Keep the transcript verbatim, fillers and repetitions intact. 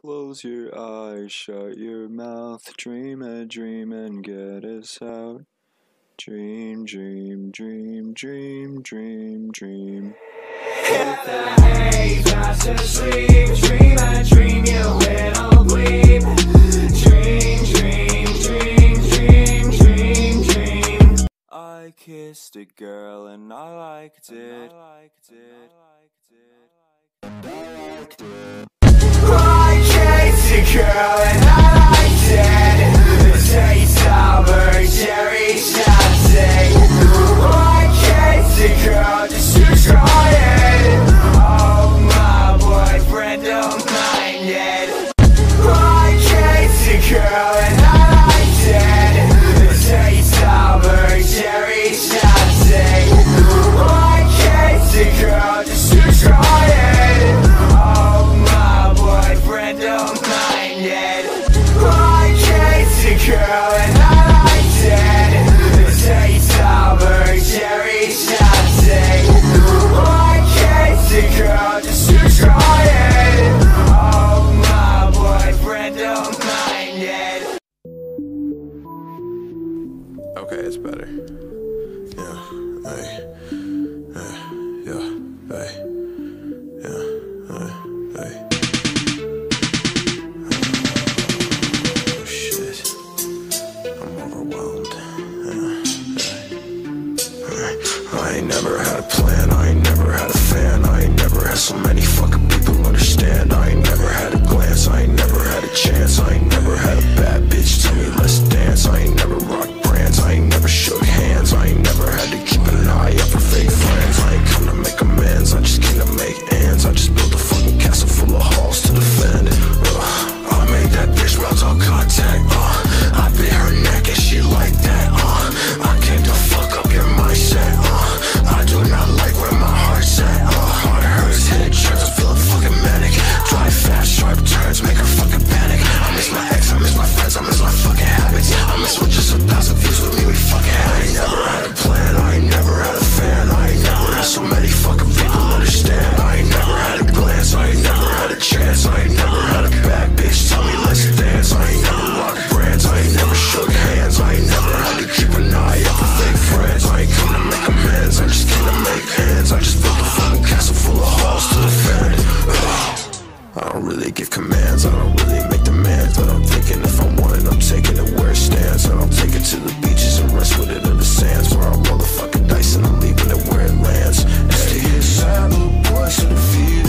Close your eyes, shut your mouth, dream a dream and get us out. Dream, dream, dream, dream, dream, dream. Hit the haze, fast asleep, dream a dream, you little bleep. Dream, dream, dream, dream, dream, dream. I kissed a girl and I liked it. I liked it. I liked it. I liked it. Girl and I liked it. The taste of her cherry champagne. I can't see girl, just you try it. Oh, my boyfriend don't mind it. I can't see girl and I liked it. The taste of her cherry champagne. I can't see girl, just you try it. Oh, my boyfriend don't mind it. Girl and I liked it. The taste of her cherry champagne. I can't see girl, just you try it. Oh, my boyfriend don't mind it. Okay, it's better. Yeah, hey, hey, yeah, hey, yeah, hey, hey. I never had a plan, I never had a fan, I never had so many fucking people understand. I never had a glance, I never had a chance, I never had a bad bitch tell me let's dance. I never rocked brands, I never shook hands, I never had to keep an eye out for fake friends. I ain't come to make amends, I just came to make ends. I just built a fucking castle full of halls to defend. Ugh. I made that bitch melt on contact, uh, I bit her neck and she like that, uh, I came to fuck up your mindset, uh, I do not like where my heart's at. My heart hurts, hitting church, I'm feeling fucking manic. Drive fast, sharp turns, make her fucking panic. I miss my ex, I miss my friends, I miss my fucking habits. I miss what just a thousand views with me, we fucking had it. I never had a plan, I never had a fan, I never had so many fucking people understand. I never had a glance, I never had a chance, I never had a bad bitch tell me let's dance. I never rocked brands, I never shook hands, I never had to keep an eye out for fake friends. I ain't come to make amends, I just came to make hands. I just built a fucking castle full of halls to defend. Ugh. I don't really give commands, I don't really make demands, but I'm thinking if I want it, I'm taking it where it stands. I don't take it to the beaches and rest with it in the sands, where I roll the fucking dice and I'm leaving it where it lands. It's the hit side, little boys to the field.